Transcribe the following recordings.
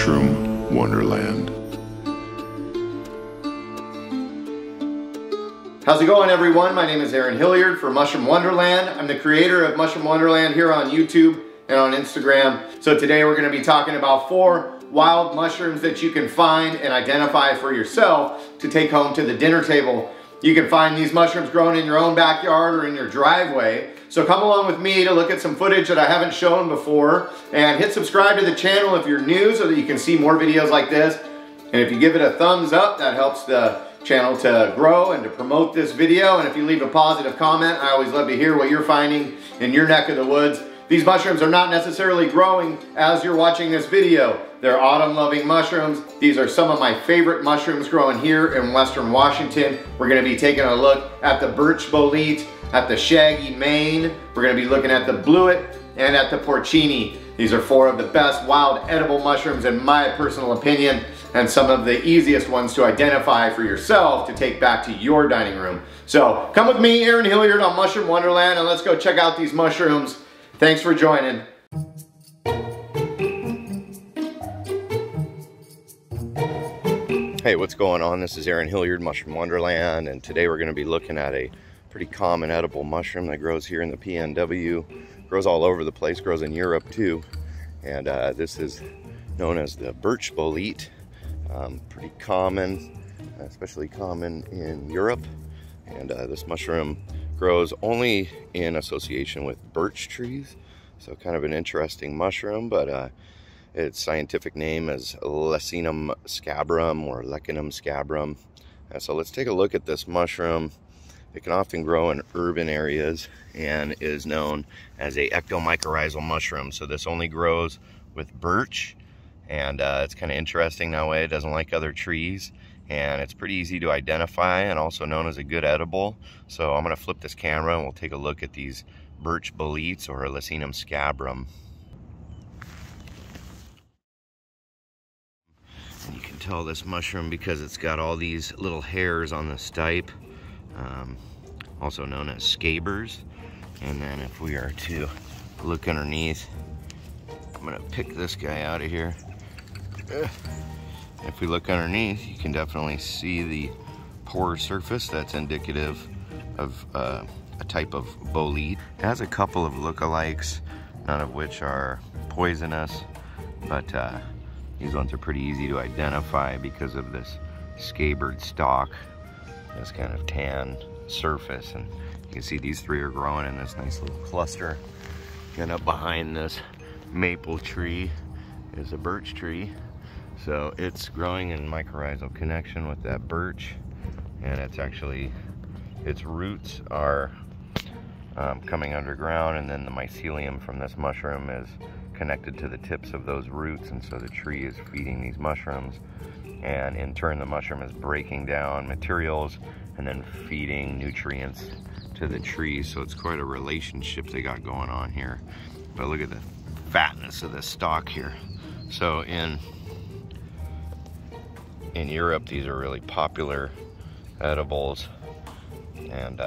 Mushroom Wonderland. How's it going, everyone? My name is Aaron Hilliard for Mushroom Wonderland. I'm the creator of Mushroom Wonderland here on YouTube and on Instagram. So today we're going to be talking about 4 wild mushrooms that you can find and identify for yourself to take home to the dinner table. You can find these mushrooms grown in your own backyard or in your driveway. So come along with me to look at some footage that I haven't shown before, and hit subscribe to the channel if you're new so that you can see more videos like this. And if you give it a thumbs up, that helps the channel to grow and to promote this video. And if you leave a positive comment, I always love to hear what you're finding in your neck of the woods. These mushrooms are not necessarily growing as you're watching this video. They're autumn-loving mushrooms. These are some of my favorite mushrooms growing here in Western Washington. We're gonna be taking a look at the Birch Bolete, at the Shaggy Mane. We're gonna be looking at the Blewit and at the Porcini. These are 4 of the best wild edible mushrooms in my personal opinion, and some of the easiest ones to identify for yourself to take back to your dining room. So come with me, Aaron Hilliard, on Mushroom Wonderland, and let's go check out these mushrooms. Thanks for joining. Hey, what's going on? This is Aaron Hilliard, Mushroom Wonderland, and today we're going to be looking at a pretty common edible mushroom that grows here in the PNW. Grows all over the place, grows in Europe too. And this is known as the Birch Bolete. Pretty common, especially common in Europe. And this mushroom grows only in association with birch trees. So kind of an interesting mushroom, but its scientific name is Leccinum scabrum or Leccinum scabrum. And so let's take a look at this mushroom. It can often grow in urban areas and is known as a ectomycorrhizal mushroom. So this only grows with birch, and it's kind of interesting that way. It doesn't like other trees, and it's pretty easy to identify and also known as a good edible. So I'm gonna flip this camera and we'll take a look at these Birch Boletes or Leccinum scabrum. And you can tell this mushroom because it's got all these little hairs on the stipe, also known as scabers. And then if we are to look underneath, I'm gonna pick this guy out of here. If we look underneath, you can definitely see the pore surface. That's indicative of a type of bolete. It has a couple of lookalikes, none of which are poisonous, but these ones are pretty easy to identify because of this scabbard stalk, this kind of tan surface. And you can see these 3 are growing in this nice little cluster. And up behind this maple tree is a birch tree. So it's growing in mycorrhizal connection with that birch, and it's actually, its roots are coming underground, and then the mycelium from this mushroom is connected to the tips of those roots, and so the tree is feeding these mushrooms, and in turn the mushroom is breaking down materials and then feeding nutrients to the tree. So it's quite a relationship they got going on here. But look at the fatness of this stalk here. So in Europe, these are really popular edibles, and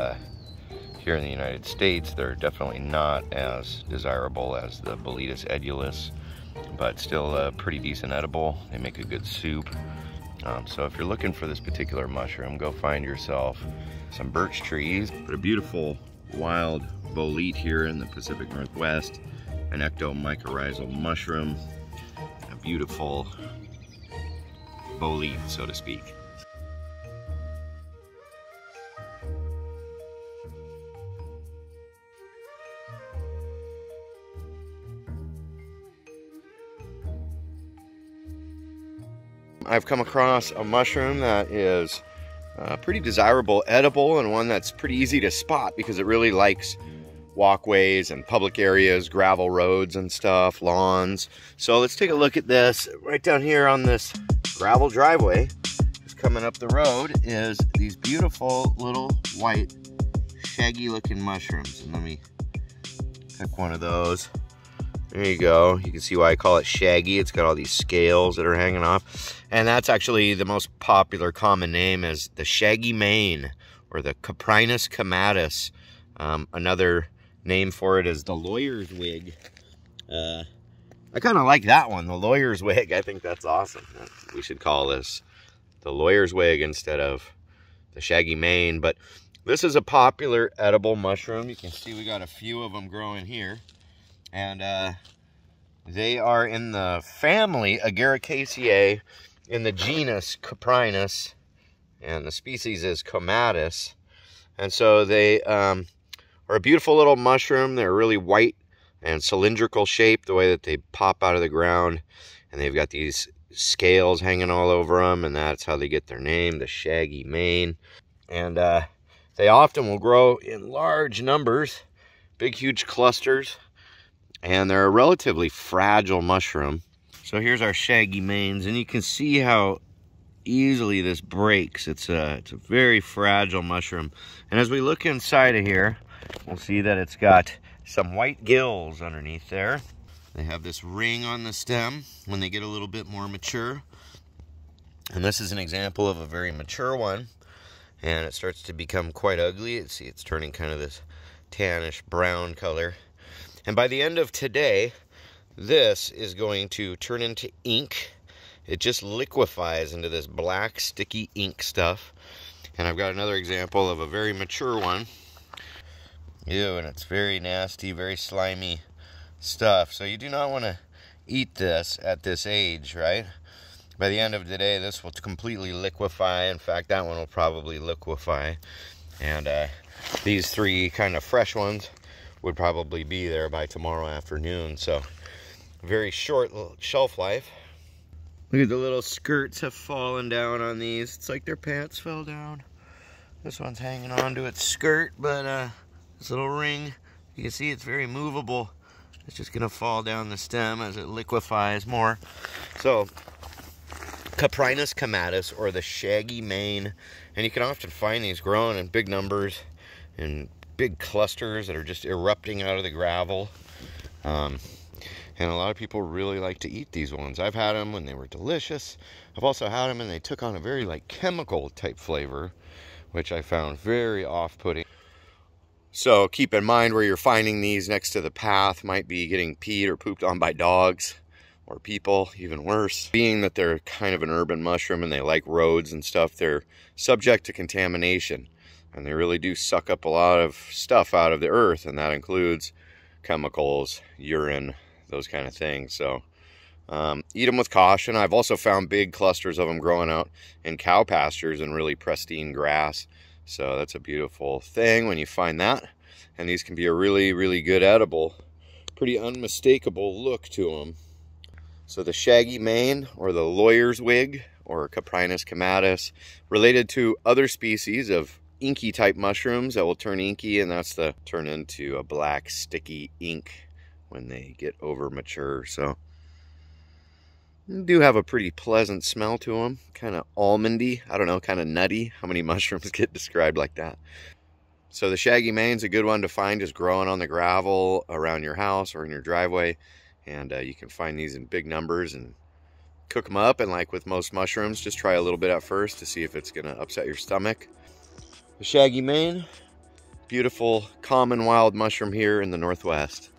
here in the United States, they're definitely not as desirable as the Boletus edulis, but still a pretty decent edible. They make a good soup. So if you're looking for this particular mushroom, go find yourself some birch trees. But a beautiful wild bolete here in the Pacific Northwest, an ectomycorrhizal mushroom, a beautiful bolete, so to speak. I've come across a mushroom that is a pretty desirable edible, and one that's pretty easy to spot because it really likes walkways and public areas, gravel roads and stuff, lawns. So let's take a look at this. Right down here on this gravel driveway, just coming up the road, is these beautiful little white shaggy looking mushrooms. And let me pick one of those. There you go. You can see why I call it shaggy. It's got all these scales that are hanging off. And that's actually the most popular common name, is the Shaggy Mane or the Coprinus comatus. Another name for it is the lawyer's wig. I kind of like that one, the lawyer's wig. I think that's awesome. We should call this the lawyer's wig instead of the shaggy mane. But this is a popular edible mushroom. You can see we got a few of them growing here. And they are in the family Agaricaceae, in the genus Coprinus, and the species is comatus. And so they are a beautiful little mushroom. They're really white and cylindrical shape, the way that they pop out of the ground, and they've got these scales hanging all over them, and that's how they get their name, the shaggy mane. And they often will grow in large numbers, big huge clusters, and they're a relatively fragile mushroom. So here's our shaggy manes, and you can see how easily this breaks. It's a very fragile mushroom. And as we look inside of here, we'll see that it's got some white gills underneath there. They have this ring on the stem when they get a little bit more mature. And this is an example of a very mature one. And it starts to become quite ugly. See, it's turning kind of this tannish brown color. And by the end of today, this is going to turn into ink. It just liquefies into this black, sticky ink stuff. And I've got another example of a very mature one. Ew, and it's very nasty, very slimy stuff. So you do not want to eat this at this age, right? By the end of the day, this will completely liquefy. In fact, that one will probably liquefy. And these three kind of fresh ones would probably be there by tomorrow afternoon. So very short shelf life. Look at the little skirts have fallen down on these. It's like their pants fell down. This one's hanging on to its skirt, but... this little ring, you can see it's very movable. It's just gonna fall down the stem as it liquefies more. So Coprinus comatus, or the shaggy mane, and you can often find these growing in big numbers in big clusters that are just erupting out of the gravel. And a lot of people really like to eat these ones. I've had them when they were delicious. I've also had them and they took on a very like chemical type flavor, which I found very off-putting. So keep in mind where you're finding these next to the path might be getting peed or pooped on by dogs or people, even worse. Being that they're kind of an urban mushroom and they like roads and stuff, they're subject to contamination. And they really do suck up a lot of stuff out of the earth, and that includes chemicals, urine, those kind of things. So eat them with caution. I've also found big clusters of them growing out in cow pastures and really pristine grass. So that's a beautiful thing when you find that. And these can be a really, really good edible. Pretty unmistakable look to them. So the shaggy mane, or the lawyer's wig, or Coprinus comatus, related to other species of inky type mushrooms that will turn inky, and that's the turn into a black sticky ink when they get over mature. So they do have a pretty pleasant smell to them, kind of almondy, I don't know, kind of nutty. How many mushrooms get described like that? So the shaggy mane's a good one to find just growing on the gravel around your house or in your driveway. And you can find these in big numbers and cook them up. And like with most mushrooms, just try a little bit at first to see if it's going to upset your stomach. The shaggy mane, beautiful common wild mushroom here in the Northwest.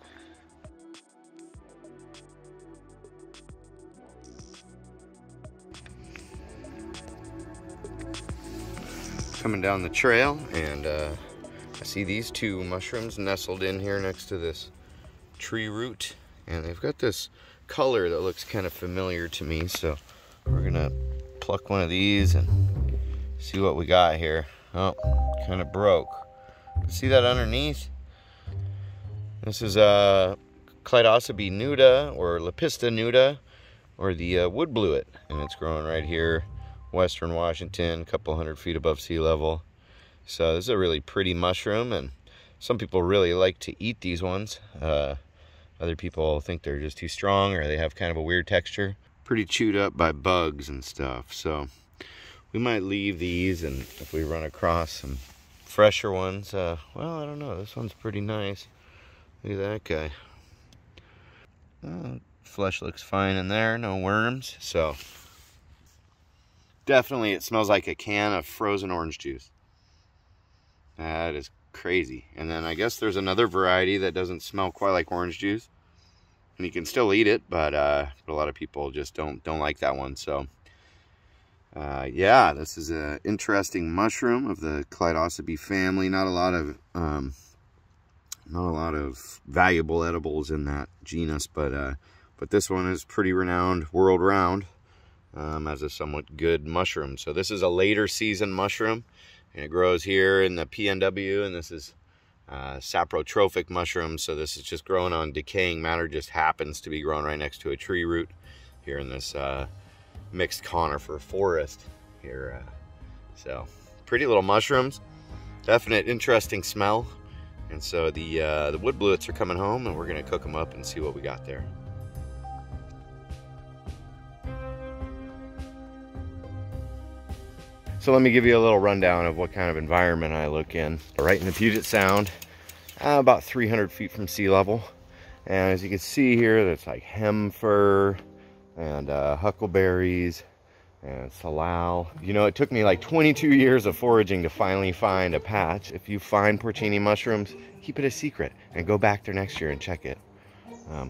Coming down the trail, and I see these two mushrooms nestled in here next to this tree root, and they've got this color that looks kind of familiar to me, so we're gonna pluck one of these and see what we got here. Oh, kind of broke. See that underneath? This is Clitocybe nuda, or Lepista nuda, or the wood blewit, and it's growing right here, Western Washington, a couple hundred feet above sea level. So this is a really pretty mushroom, and some people really like to eat these ones. Other people think they're just too strong, or they have kind of a weird texture. Pretty chewed up by bugs and stuff. So we might leave these, and if we run across some fresher ones, well, I don't know. This one's pretty nice. Look at that guy. Flesh looks fine in there, no worms. So definitely, it smells like a can of frozen orange juice. That is crazy. And then I guess there's another variety that doesn't smell quite like orange juice. And you can still eat it, but a lot of people just don't like that one. So, yeah, this is an interesting mushroom of the Clitocybe family. Not a lot of valuable edibles in that genus, but this one is pretty renowned world round as a somewhat good mushroom. So this is a later season mushroom, and it grows here in the PNW, and this is saprotrophic mushrooms. So this is just growing on decaying matter, just happens to be growing right next to a tree root here in this mixed conifer forest here. So pretty little mushrooms, definite interesting smell. And so the wood blewits are coming home, and we're going to cook them up and see what we got there. So let me give you a little rundown of what kind of environment I look in. Right in the Puget Sound, about 300 feet from sea level. And as you can see here, there's like hemphor and huckleberries and salal. You know, it took me like 22 years of foraging to finally find a patch. If you find porcini mushrooms, keep it a secret and go back there next year and check it.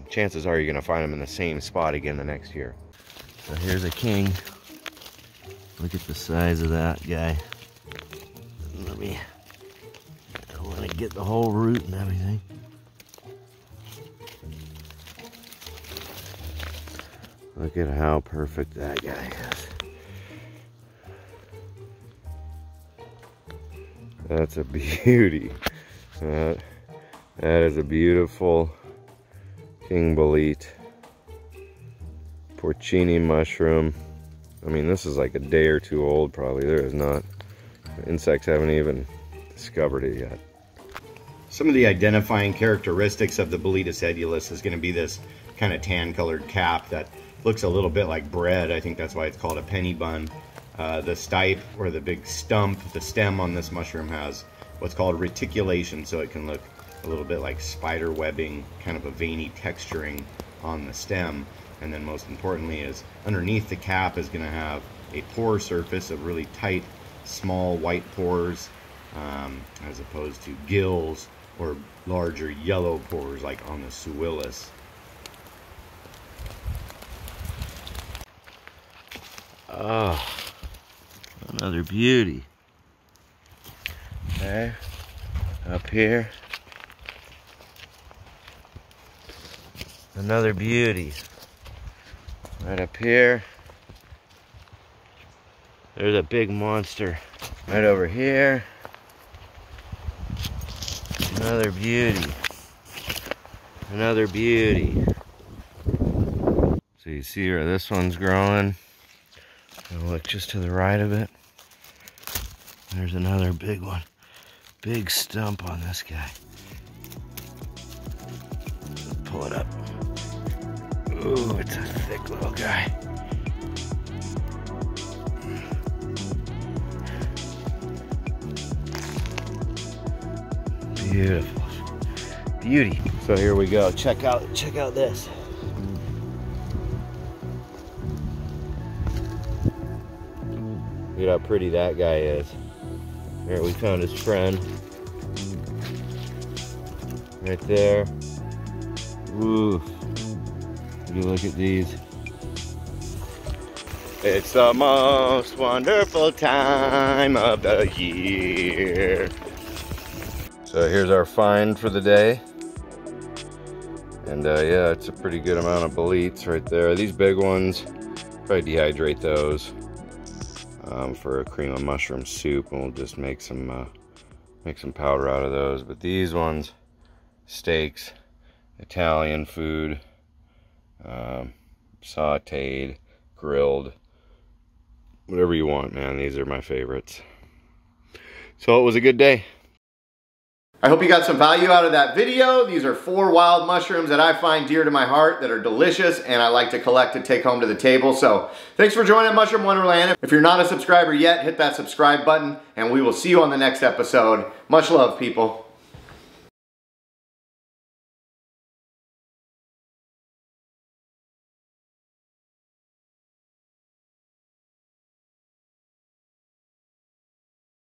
Chances are you're going to find them in the same spot again the next year. So here's a king. Look at the size of that guy. I want to get the whole root and everything. Look at how perfect that guy is. That's a beauty. That is a beautiful King Bolete porcini mushroom. I mean, this is like a day or two old, probably. Insects haven't even discovered it yet. Some of the identifying characteristics of the Boletus edulis is gonna be this kind of tan-colored cap that looks a little bit like bread. I think that's why it's called a penny bun. The stipe, or the big stump, the stem on this mushroom has what's called reticulation, so it can look a little bit like spider webbing, kind of a veiny texturing on the stem. And then most importantly is underneath the cap is going to have a pore surface of really tight, small white pores, as opposed to gills or larger yellow pores like on the Suillus. Oh, another beauty. There, up here. Another beauty. Right up here, there's a big monster. Right over here, another beauty, another beauty. So you see where this one's growing, and look just to the right of it, there's another big one, big stump on this guy. Pull it up. Ooh, it's a thick little guy. Beautiful. Beauty. So here we go. Check out this. Look how pretty that guy is. There, we found his friend. Right there. Ooh. You look at these. It's the most wonderful time of the year. So here's our find for the day. And yeah, it's a pretty good amount of boletes right there. These big ones, probably dehydrate those for a cream of mushroom soup, and we'll just make some powder out of those. But these ones, steaks, Italian food. Sauteed, grilled, whatever you want, man. These are my favorites. So it was a good day. I hope you got some value out of that video. These are 4 wild mushrooms that I find dear to my heart that are delicious, and I like to collect to take home to the table. So thanks for joining Mushroom Wonderland. If you're not a subscriber yet, hit that subscribe button, and we will see you on the next episode. Much love, people.